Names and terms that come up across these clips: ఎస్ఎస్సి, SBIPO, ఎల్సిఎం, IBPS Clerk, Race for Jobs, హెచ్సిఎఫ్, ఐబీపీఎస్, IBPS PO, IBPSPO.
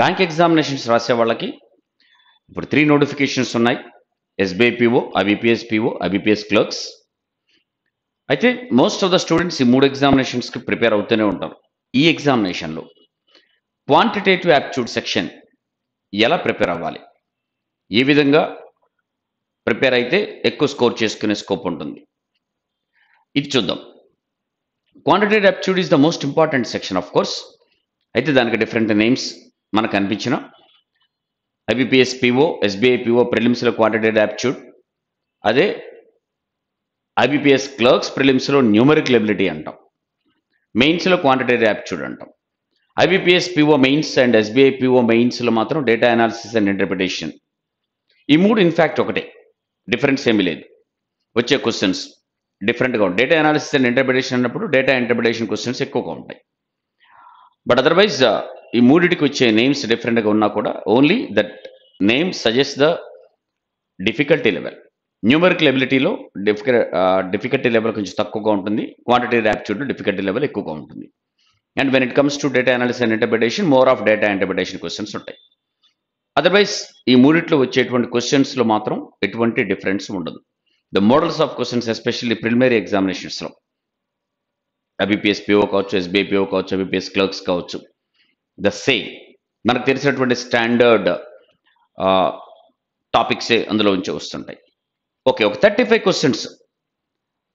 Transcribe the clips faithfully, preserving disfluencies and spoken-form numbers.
Bank examinations రాసే వాళ్ళకి ఇప్పుడు త్రీ నోటిఫికేషన్స్ ఉన్నాయి. SBI PO, ఐబీపీఎస్ PO, ఐబీపీఎస్ clerks. అయితే మోస్ట్ ఆఫ్ ద స్టూడెంట్స్ ఈ మూడు ఎగ్జామినేషన్స్కి ప్రిపేర్ అవుతూనే ఉంటారు. ఈ ఎగ్జామినేషన్లో క్వాంటిటేటివ్ యాప్టిట్యూడ్ సెక్షన్ ఎలా ప్రిపేర్ అవ్వాలి, ఏ విధంగా ప్రిపేర్ అయితే ఎక్కువ స్కోర్ చేసుకునే స్కోప్ ఉంటుంది, ఇది చూద్దాం. Quantitative aptitude is the most important section of course. అయితే దానికి డిఫరెంట్ నేమ్స్ మనకు అనిపించిన ఐబీపీఎస్ పిఓ, ఎస్బీఐ పిఓ ప్రిలిమ్స్లో క్వాంటిటేటివ్ యాప్టిట్యూడ్, అదే ఐబీపీఎస్ క్లర్క్స్ ప్రిలిమ్స్లో న్యూమరికల్ ఎబిలిటీ అంటాం, మెయిన్స్లో క్వాంటిటేటివ్ యాప్టిట్యూడ్ అంటాం. ఐబీపీఎస్ PO mains and SBI PO మెయిన్స్లో మాత్రం డేటా అనాలిసిస్ అండ్ ఇంటర్ప్రిటేషన్. ఈ మూడు ఇన్ఫ్యాక్ట్ ఒకటే, డిఫరెన్స్ ఏమీ లేదు. వచ్చే క్వశ్చన్స్ డిఫరెంట్గా ఉంటాయి. డేటా అనాలిసిస్ అండ్ ఇంటర్ప్రిటేషన్ అన్నప్పుడు డేటా ఇంటర్ప్రిటేషన్ క్వశ్చన్స్ ఎక్కువగా ఉంటాయి. బట్ అదర్వైజ్ ఈ మూడిటికి వచ్చే నేమ్స్ డిఫరెంట్గా ఉన్నా కూడా only that name suggest the difficulty level. Numerical ఎబిలిటీలో డిఫిక డిఫికల్టీ లెవెల్ కొంచెం తక్కువగా ఉంటుంది, క్వాంటిటేటివ్ యాప్టిట్యూడ్ డిఫికల్టీ లెవెల్ ఎక్కువగా ఉంటుంది. And when it comes to data analysis and interpretation more of data interpretation questions ఉంటాయి. అదర్వైజ్ ఈ మూడిట్లో వచ్చేటువంటి క్వశ్చన్స్లో మాత్రం ఎటువంటి డిఫరెన్స్ ఉండదు. The models of questions especially preliminary ఎగ్జామినేషన్స్లో ఐబీపీఎస్ పిఓ కావచ్చు, ఎస్బీఐ పిఓ కావచ్చు, ఐబీపీఎస్ క్లర్క్స్ కావచ్చు, ద సేమ్ మనకు తెలిసినటువంటి స్టాండర్డ్ టాపిక్సే అందులో ఉంచి వస్తుంటాయి. ఓకే, ఒక థర్టీ ఫైవ్ క్వశ్చన్స్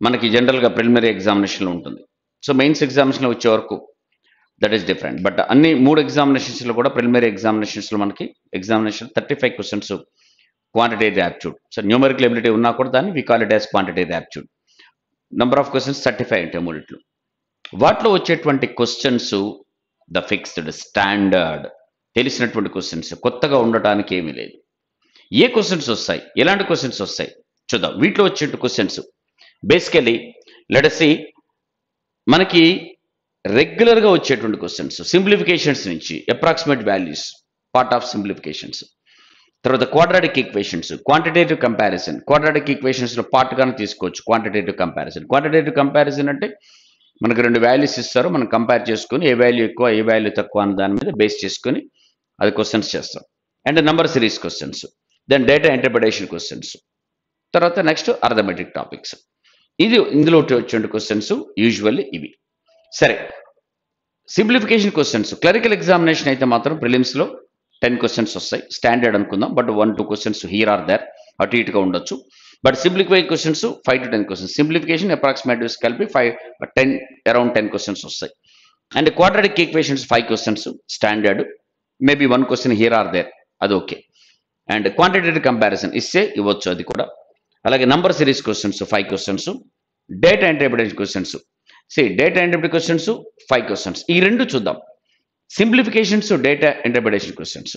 మనకి జనరల్గా ప్రిలిమినరీ ఎగ్జామినేషన్లో ఉంటుంది. సో మెయిన్స్ ఎగ్జామినేషన్లో వచ్చే వరకు దట్ ఈస్ డిఫరెంట్. బట్ అన్ని మూడు ఎగ్జామినేషన్స్లో కూడా ప్రిలిమినరీ ఎగ్జామినేషన్స్లో మనకి examination thirty five questions quantitative aptitude. So numerical ability ఉన్నా కూడా దాన్ని we call it as quantitative aptitude. Number of questions thirty five ఉంటాయి మూడిట్లో. వాటిలో వచ్చేటువంటి క్వశ్చన్స్ ద ఫిక్స్డ్ స్టాండర్డ్ తెలిసినటువంటి క్వశ్చన్స్, కొత్తగా ఉండటానికి ఏమీ లేదు. ఏ క్వశ్చన్స్ వస్తాయి, ఎలాంటి క్వశ్చన్స్ వస్తాయి చూద్దాం. వీటిలో వచ్చే క్వశ్చన్స్ బేసికలీ లెటసీ మనకి రెగ్యులర్గా వచ్చేటువంటి క్వశ్చన్స్, సింప్లిఫికేషన్స్ నుంచి approximate values, part of simplifications, తర్వాత quadratic equations, quantitative comparison. Quadratic ఈక్వేషన్స్లో పార్ట్గానే తీసుకోవచ్చు క్వాంటిటేటివ్ కంపారిజన్. క్వాంటిటేటివ్ కంపారిజన్ అంటే మనకు రెండు వాల్యూస్ ఇస్తారు, మనం కంపేర్ చేసుకుని ఏ వాల్యూ ఎక్కువ ఏ వాల్యూ తక్కువ అన్న దాని మీద బేస్ చేసుకుని అది క్వశ్చన్స్ చేస్తాం. And number series questions, then data interpretation questions, తర్వాత నెక్స్ట్ అర్థమెటిక్ టాపిక్స్. ఇది ఇందులో వచ్చే క్వశ్చన్స్ యూజువల్లీ ఇవి. సరే, సింప్లిఫికేషన్ క్వశ్చన్స్ క్లరికల్ ఎగ్జామినేషన్ అయితే మాత్రం ప్రిలిమ్స్లో టెన్ క్వశ్చన్స్ వస్తాయి స్టాండర్డ్ అనుకుందాం. But one two questions here or there, అటు ఇటుగా ఉండొచ్చు. But simplify questions five to ten questions, simplification అప్రాక్సిమేటివ్స్ కలిపి five ten around ten questions వస్తాయి. And quadratic equations five questions standard, maybe one question here or there, అది okay. And quantitative comparison ఇస్తే ఇవ్వచ్చు, అది కూడా. అలాగే number series questions five questions, data interpretation questions see data interpretation questions five questions. ఈ రెండు చూద్దాం, simplifications data interpretation questions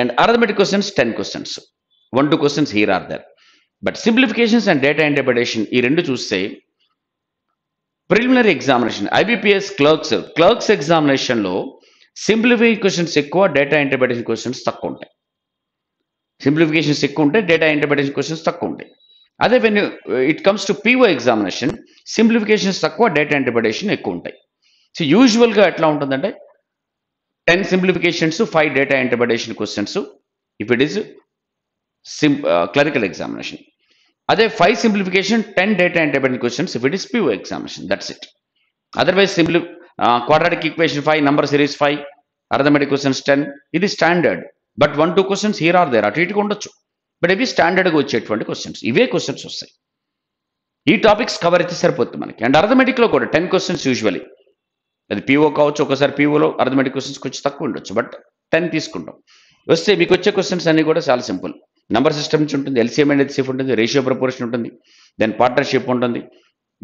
and arithmetic questions ten questions, one two questions here or there. But simplifications and data interpretation ఈ రెండు చూస్తే preliminary examination ఐబీపీఎస్ clerks clerks ఎగ్జామినేషన్లో simplification questions ఎక్కువ, data interpretation questions తక్కువ ఉంటాయి. సింప్లిఫికేషన్స్ ఎక్కువ ఉంటాయి, data interpretation questions తక్కువ ఉంటాయి. అదే when it comes to PO examination simplifications తక్కువ, డేటా ఇంటర్ప్రిటేషన్ ఎక్కువ ఉంటాయి. సో యూజువల్గా ఎట్లా ఉంటుందంటే ten simplifications five data interpretation questions if it is సిం క్లరికల్ ఎగ్జామినేషన్. అదే five simplification ten data interpretation questions if it is PO examination, that's it. Otherwise simply quadratic equation five, number series five, arithmetic questions ten, ఇది standard. But one two questions here or there, అటు ఇటుగా ఉండొచ్చు. But ఇవి స్టాండర్డ్గా వచ్చేటువంటి questions, ఇవే questions వస్తాయి. ఈ టాపిక్స్ కవర్ అయితే సరిపోతుంది మనకి. అండ్ అర్థమెటిక్లో కూడా టెన్ క్వశ్చన్స్ యూజువలీ, అది పిఓ కావచ్చు, ఒకసారి పిఓలో అర్థమెటిక్ క్వశ్చన్స్ కొంచెం తక్కువ ఉండొచ్చు. బట్ టెన్ తీసుకుంటాం, వస్తే మీకు వచ్చే క్వశ్చన్స్ అన్నీ కూడా చాలా సింపుల్. నెంబర్ సిస్టమ్ నుంచి ఉంటుంది, ఎల్సిఎం అండ్ హెచ్సిఎఫ్ ఉంటుంది, రేషియో ప్రపోర్షన్ ఉంటుంది, దెన్ పార్ట్నర్షిప్ ఉంటుంది,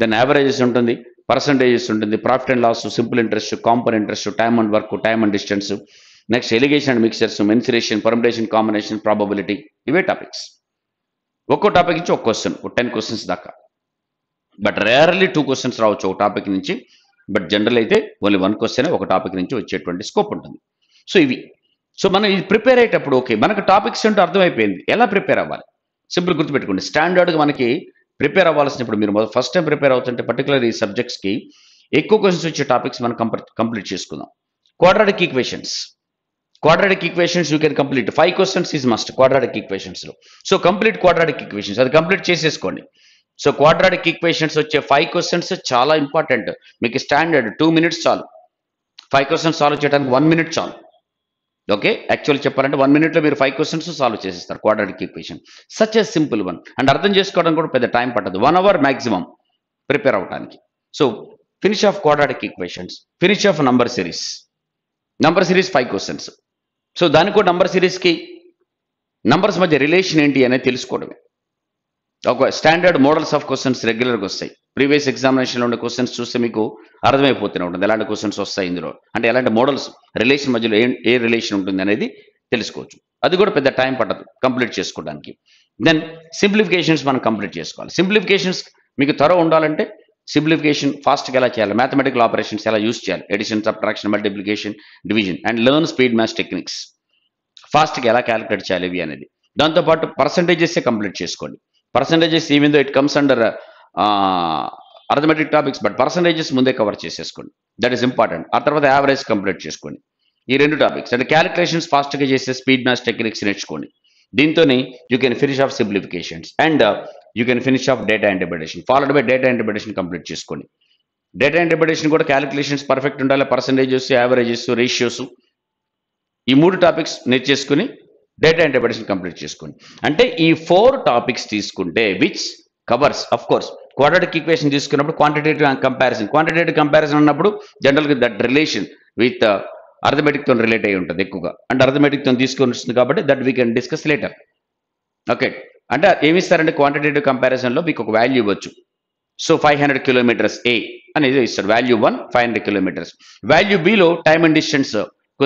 దెన్ యావరేజెస్ ఉంటుంది, పర్సంటేజెస్ ఉంటుంది, profit and loss, simple interest, compound interest, time and work, time and distance, next alligation and mixtures, mensuration, permutation, combination, probability, ఇవే topics. ఒక్కో topic నుంచి ఒక question, ఒక ten questions దాకా. But rarely two questions రావచ్చు ఒక topic నుంచి. But general అయితే ఓన్లీ వన్ క్వశ్చన్ ఒక టాపిక్ నుంచి వచ్చేటువంటి స్కోప్ ఉంటుంది. సో ఇవి సో మనం ఇది ప్రిపేర్ అయ్యేటప్పుడు ఓకే మనకు టాపిక్స్ అంటే అర్థమైపోయింది, ఎలా ప్రిపేర్ అవ్వాలి. సింపుల్ గుర్తుపెట్టుకోండి, స్టాండర్డ్గా మనకి ప్రిపేర్ అవ్వాల్సినప్పుడు మీరు ఫస్ట్ టైం ప్రిపేర్ అవుతుంటే పర్టికులర్ ఈ సబ్జెక్ట్స్కి ఎక్కువ క్వశ్చన్స్ వచ్చే టాపిక్స్ మనం కంప్లీట్ కంప్లీట్ చేసుకుందాం. Quadratic equations quadratic equations you can complete. Five questions is must quadratic equations lo. So complete quadratic equations, adi complete chesesukondi. So quadratic equations వచ్చే five questions చాలా important. మీకు standard two minutes చాలు, five questions solve చేయడానికి one minute చాలు. Okay, actually చెప్పాలంటే one మినిట్లో మీరు five questions solve చేసేస్తారు quadratic equation. Such a simple one, and అర్థం చేసుకోవడం కూడా పెద్ద టైం పట్టదు, వన్ అవర్ మ్యాక్సిమం ప్రిపేర్ అవ్వడానికి. So finish off quadratic equations, finish off number series. Number series five questions. So దానికి నంబర్ సిరీస్కి నంబర్స్ మధ్య రిలేషన్ ఏంటి అనేది తెలుసుకోవడమే. ఒక స్టాండర్డ్ మోడల్స్ ఆఫ్ క్వశ్చన్స్ రెగ్యులర్గా వస్తాయి. ప్రీవియస్ ఎగ్జామినేషన్లో ఉండే క్వశ్చన్స్ చూస్తే మీకు అర్థమైపోతూనే ఉంటుంది ఎలాంటి క్వశ్చన్స్ వస్తాయి ఇందులో, అంటే ఎలాంటి మోడల్స్, రిలేషన్ మధ్యలో ఏ ఏ రిలేషన్ ఉంటుంది అనేది తెలుసుకోవచ్చు. అది కూడా పెద్ద టైం పట్టదు కంప్లీట్ చేసుకోవడానికి. దెన్ సింప్లిఫికేషన్స్ మనం కంప్లీట్ చేసుకోవాలి. సింప్లిఫికేషన్స్ మీకు త్వర ఉండాలంటే సింప్లిఫికేషన్ ఫాస్ట్గా ఎలా చేయాలి, మ్యాథమెటికల్ ఆపరేషన్స్ ఎలా యూస్ చేయాలి, addition, subtraction, multiplication, division, and learn speed maths techniques, ఫాస్ట్గా ఎలా క్యాలిక్యులేట్ చేయాలి ఇవి అనేది. దాంతోపాటు పర్సంటేజెసే కంప్లీట్ చేసుకోండి. Percentages even though it comes under arithmetic topics, but percentages ముందే కవర్ చేసేసుకోండి, దట్ ఈస్ ఇంపార్టెంట్. ఆ తర్వాత యావరేజ్ కంప్లీట్ చేసుకోండి. ఈ రెండు టాపిక్స్ అంటే క్యాలిక్యులేషన్స్ ఫాస్ట్గా చేసే స్పీడ్ మ్యాథ్స్ టెక్నిక్స్ నేర్చుకోండి. దీంతోనే you can finish off simplifications and you can finish off data interpretation, followed by data interpretation complete చేసుకోండి. డేటా ఇంటర్ప్రిటేషన్ కూడా క్యాలిక్యులేషన్స్ పర్ఫెక్ట్ ఉండాలి, పర్సంటేజెస్, యావరేజెస్, రేషియోస్, ఈ మూడు టాపిక్స్ నేర్చేసుకుని డేటా ఇంటర్ప్రిటేషన్ కంప్లీట్ చేసుకోండి. అంటే ఈ ఫోర్ టాపిక్స్ తీసుకుంటే which covers of course quadratic equation తీసుకున్నప్పుడు క్వాంటిటేటివ్ కంపారిజన్. క్వాంటిటేటివ్ కంపారిజన్ అన్నప్పుడు జనరల్గా దట్ రిలేషన్ విత్ అర్థమెటిక్తో రిలేట్ అయ్యి ఉంటుంది ఎక్కువగా, అంటే అర్థమెటిక్తో తీసుకొని వస్తుంది కాబట్టి that we can discuss later. Okay, అంటే ఏమి ఇస్తారంటే క్వాంటిటేటివ్ కంపారిజన్లో మీకు ఒక వాల్యూ ఇవ్వచ్చు. So five hundred kilometres A అనేది ఇస్తారు, value one five hundred kilometres. Value below time and distance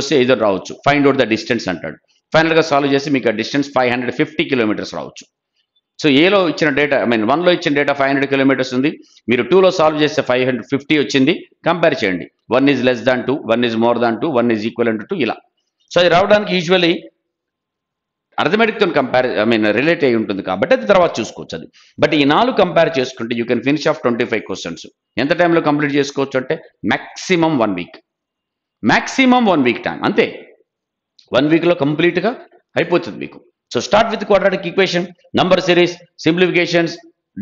వస్తే ఏదో రావచ్చు, ఫైండ్ అవుట్ ద డిస్టెన్స్ అంటాడు. ఫైనల్గా సాల్వ్ చేసి మీకు ఆ distance five hundred fifty kilometres రావచ్చు. సో ఏలో ఇచ్చిన డేటా, ఐ మీన్ వన్లో ఇచ్చిన డేటా ఫైవ్ హండ్రెడ్ కిలోమీటర్స్ ఉంది, మీరు టూలో సాల్వ్ చేస్తే ఫైవ్ హండ్రెడ్ ఫిఫ్టీ వచ్చింది. కంపేర్ చేయండి, one is less than two, one is more than two, one is equal and two, ఇలా. సో అది రావడానికి యూజువలీ అర్థమెటిక్తో కంపేర్ ఐ మీన్ రిలేట్ అయి ఉంటుంది కాబట్టి అది తర్వాత చూసుకోవచ్చు అది. బట్ ఈ నాలుగు కంపేర్ చేసుకుంటే you can finish off twenty five questions. ఎంత టైంలో కంప్లీట్ చేసుకోవచ్చు అంటే maximum one week, maximum one week time, అంతే. వన్ వీక్లో కంప్లీట్గా అయిపోతుంది మీకు. So start with quadratic equation, number series, simplifications,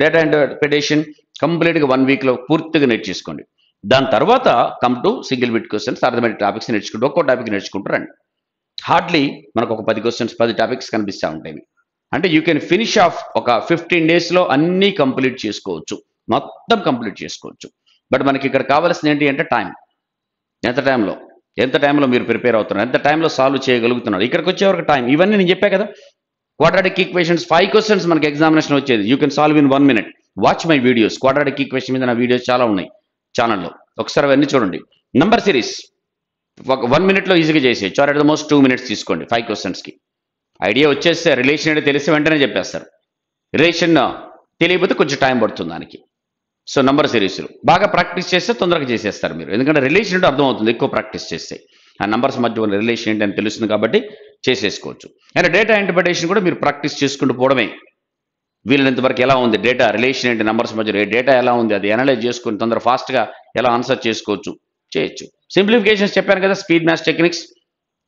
data interpretation, కంప్లీట్గా వన్ వీక్లో పూర్తిగా నేర్చేసుకోండి. దాని తర్వాత come to single bit questions, arithmetic topics నేర్చుకుంటూ ఒక్కో టాపిక్ నేర్చుకుంటారండి. హార్డ్లీ మనకు ఒక పది క్వశ్చన్స్, పది టాపిక్స్ కనిపిస్తూ ఉంటాయి. అంటే యూ కెన్ ఫినిష్ ఆఫ్ ఒక ఫిఫ్టీన్ డేస్లో అన్నీ కంప్లీట్ చేసుకోవచ్చు, మొత్తం కంప్లీట్ చేసుకోవచ్చు. బట్ మనకి ఇక్కడ కావాల్సింది ఏంటి అంటే టైం. ఎంత టైంలో ఎంత టైంలో మీరు ప్రిపేర్ అవుతున్నారు, ఎంత టైంలో సాల్వ్ చేయగలుగుతున్నారు, ఇక్కడికి వచ్చేవరకు టైం. ఇవన్నీ నేను చెప్పా కదా, క్వాడ్రాటిక్ ఈక్వేషన్స్ ఫైవ్ క్వశ్చన్స్ మనకి ఎగ్జామినేషన్ వచ్చేది you can solve in one minute. Watch my videos, quadratic equation మీద నా వీడియోస్ చాలా ఉన్నాయి ఛానల్లో, ఒకసారి అవన్నీ చూడండి. నంబర్ సిరీస్ ఒక వన్ మినిట్లో ఈజీగా చేసేయచ్చు, or at the most two minutes తీసుకోండి ఫైవ్ క్వశ్చన్స్కి. ఐడియా వచ్చేస్తే రిలేషన్ అంటే తెలిసి వెంటనే చెప్పేస్తారు, రిలేషన్ తెలియకపోతే కొంచెం టైం పడుతుంది దానికి. సో నంబర్ సిరీస్లు బాగా ప్రాక్టీస్ చేస్తే తొందరగా చేసేస్తారు మీరు, ఎందుకంటే రిలేషన్ అంటే అర్థమవుతుంది ఎక్కువ ప్రాక్టీస్ చేస్తే. ఆ నంబర్స్ మధ్య ఉన్న రిలేషన్ ఏంటని తెలుస్తుంది కాబట్టి చేసేసుకోవచ్చు. అండ్ డేటా ఇంటర్ప్రిటేషన్ కూడా మీరు ప్రాక్టీస్ చేసుకుంటూ పోవడమే, వీళ్ళంతవరకు ఎలా ఉంది డేటా రిలేషన్ ఏంటి, నంబర్స్ మధ్య ఏ డేటా ఎలా ఉంది అది అనలైజ్ చేసుకుని తొందర ఫాస్ట్గా ఎలా ఆన్సర్ చేసుకోవచ్చు చేయొచ్చు. సింప్లిఫికేషన్స్ చెప్పాను కదా, speed maths techniques,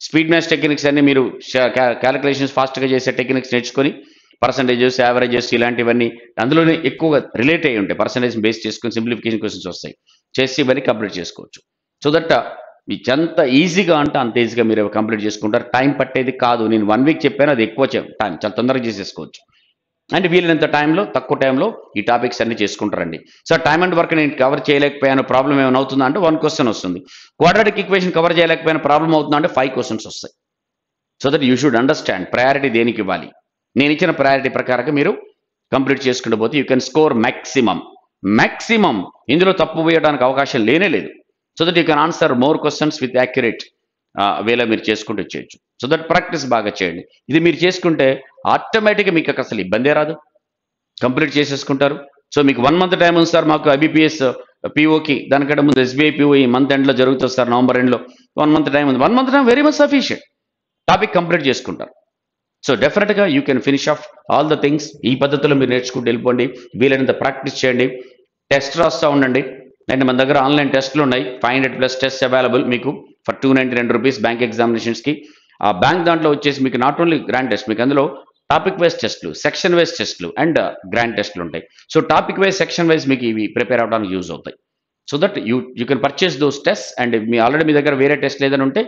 speed maths techniques అన్ని మీరు క్యాలిక్యులేషన్స్ ఫాస్ట్గా చేసే టెక్నిక్స్ నేర్చుకొని పర్సంటేజెస్, యావరేజెస్, ఇలాంటివన్నీ అందులోనే ఎక్కువగా రిలేట్ అయ్యి ఉంటాయి. పర్సంటేజ్ బేస్ చేసుకుని సింప్లిఫికేషన్ క్వశ్చన్స్ వస్తాయి, చేసి ఇవన్నీ కంప్లీట్ చేసుకోవచ్చు. సో దట్ మీకు ఎంత ఈజీగా అంటే అంత ఈజీగా మీరు కంప్లీట్ చేసుకుంటారు, టైం పట్టేది కాదు. నేను వన్ వీక్ చెప్పాను, అది ఎక్కువ టైం, చాలా తొందరగా చేసేసుకోవచ్చు. అంటే వీళ్ళంత టైంలో, తక్కువ టైంలో ఈ టాపిక్స్ అన్ని చేసుకుంటారండి. సో టైం అండ్ వర్క్ నేను కవర్ చేయలేకపోయాను, ప్రాబ్లం ఏమైనా అవుతుందా అంటే వన్ క్వశ్చన్ వస్తుంది. క్వాడ్రాటిక్ ఈక్వేషన్ కవర్ చేయలేకపోయినా ప్రాబ్లం అవుతుందా అంటే ఫైవ్ క్వశ్చన్స్ వస్తాయి. So that you should understand priority దేనికి ఇవ్వాలి. నేను ఇచ్చిన ప్రయారిటీ ప్రకారంగా మీరు కంప్లీట్ చేసుకుంటూ పోతే you can score maximum, maximum. ఇందులో తప్పు పోయడానికి అవకాశం లేనే లేదు. So that you can answer more questions with accurate వేలో మీరు చేసుకుంటూ చేయొచ్చు. సో దట్ ప్రాక్టీస్ బాగా చేయండి. ఇది మీరు చేసుకుంటే ఆటోమేటిక్గా మీకు అసలు ఇబ్బందే రాదు, కంప్లీట్ చేసేసుకుంటారు. సో మీకు వన్ మంత్ టైం ఉంది సార్, మాకు ఐబీపీఎస్ పిఓకి దానికంటే ముందు ఎస్బీఐ పిఓ ఈ మంత్ ఎండ్లో జరుగుతుంది సార్, నవంబర్ ఎండ్లో వన్ మంత్ టైం ఉంది. One month time very much sufficient, topic complete చేసుకుంటారు. సో డెఫినెట్గా you can finish off all the things. ఈ పద్ధతిలో మీరు నేర్చుకుంటూ వెళ్ళిపోండి, వీలైనంత ప్రాక్టీస్ చేయండి, టెస్ట్ రాస్తూ ఉండండి. అండ్ మన దగ్గర ఆన్లైన్ టెస్ట్లు ఉన్నాయి, five hundred plus test available మీకు ఫర్ టూ నైంటీ రెండు రూపీస్ బ్యాంక్ ఎగ్జామినేషన్స్కి. ఆ బ్యాంక్ దాంట్లో వచ్చేసి మీకు నాట్ ఓన్లీ గ్రాండ్ టెస్ట్, మీకు అందులో టాపిక్ వైజ్ టెస్ట్లు, సెక్షన్ వైజ్ టెస్ట్లు అండ్ గ్రాండ్ టెస్ట్లు ఉంటాయి. So topic wise, section wise మీకు ఇవి ప్రిపేర్ అవడానికి యూజ్ అవుతాయి. So that you you can purchase those test. And మీ ఆల్రెడీ మీ దగ్గర వేరే టెస్ట్ లేదని ఉంటే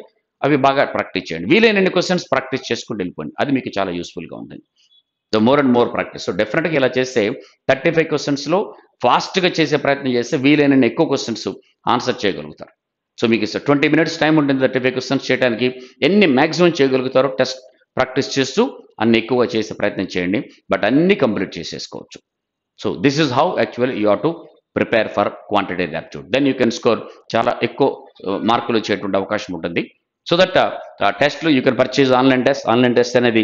అవి బాగా ప్రాక్టీస్ చేయండి. వీలైనన్ని క్వశ్చన్స్ ప్రాక్టీస్ చేసుకుంటూ వెళ్ళిపోండి, అది మీకు చాలా యూస్ఫుల్గా ఉంటుంది. So more and more practice. So డెఫినెట్గా ఇలా చేస్తే థర్టీ ఫైవ్ క్వశ్చన్స్లో ఫాస్ట్గా చేసే ప్రయత్నం చేస్తే వీలైనన్ని ఎక్కువ క్వశ్చన్స్ ఆన్సర్ చేయగలుగుతారు. సో మీకు ట్వంటీ మినిట్స్ టైం ఉంటుంది థర్టీ ఫైవ్ క్వశ్చన్స్ చేయడానికి. ఎన్ని మ్యాక్సిమం చేయగలుగుతారో టెస్ట్ ప్రాక్టీస్ చేస్తూ అన్ని ఎక్కువగా చేసే ప్రయత్నం చేయండి, బట్ అన్ని కంప్లీట్ చేసేసుకోవచ్చు. So this is how actual you have to prepare for quantitative aptitude. Then you can score చాలా ఎక్కువ మార్కులు వచ్చేటువంటి అవకాశం ఉంటుంది. సో దట్ టెస్ట్లు you can purchase online test. Online test అనేది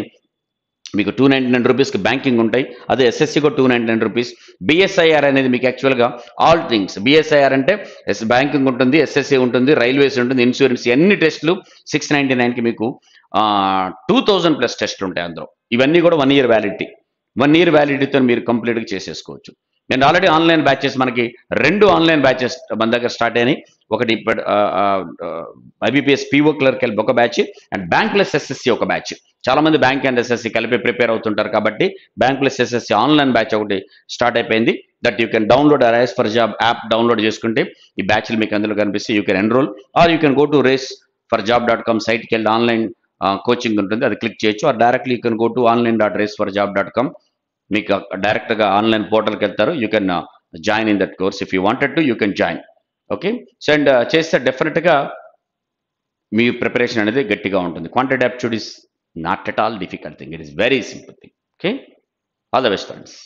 మీకు టూ నైంటీ నైన్ రూపీస్కి బ్యాంకింగ్ ఉంటాయి, అదే ఎస్ఎస్సికి two ninety nine rupees. BSIR అనేది మీకు యాక్చువల్గా ఆల్ థింగ్స్, బిఎస్ఐఆర్ అంటే ఎస్ బ్యాంకింగ్ ఉంటుంది, ఎస్ఎస్సి ఉంటుంది, రైల్వేస్ ఉంటుంది, ఇన్సూరెన్స్, ఎన్ని టెస్టులు సిక్స్ నైంటీ నైన్కి మీకు టూ థౌజండ్ ప్లస్ టెస్టులు ఉంటాయి అందులో. ఇవన్నీ కూడా one year validity, one year వ్యాలిడిటీతో మీరు కంప్లీట్గా చేసేసుకోవచ్చు. అండ్ ఆల్రెడీ ఆన్లైన్ బ్యాచెస్, మనకి రెండు ఆన్లైన్ బ్యాచెస్ మన దగ్గర స్టార్ట్ అయినాయి. ఒకటి ఇప్పుడు ఐబీపీఎస్ పీఓ క్లర్క్ వెళ్ళి ఒక batch, and bank less ఎస్ఎస్సి ఒక బ్యాచ్. చాలామంది బ్యాంక్ అండ్ ఎస్ఎస్సి కలిపి ప్రిపేర్ అవుతుంటారు కాబట్టి bank less ఎస్ఎస్సి online batch ఒకటి స్టార్ట్ అయిపోయింది. That you can download Race for Job app, download చేసుకుంటే ఈ బ్యాచ్లు మీకు అందులో కనిపిస్తే you can enrol, or you can go to Race for Job dot com సైట్కి వెళ్ళి ఆన్లైన్ కోచింగ్ ఉంటుంది, అది క్లిక్ చేయొచ్చు. Or directly you can go to online dot Race for Job dot com, మీకు డైరెక్ట్గా ఆన్లైన్ పోర్టల్కి వెళ్తారు. You can join in that course if you wanted to, you can join. Okay, so and చేస్తే డెఫినెట్గా మీ preparation అనేది గట్టిగా ఉంటుంది. Quantitative aptitude is not at all difficult thing, it is very simple thing. Okay, all the best friends.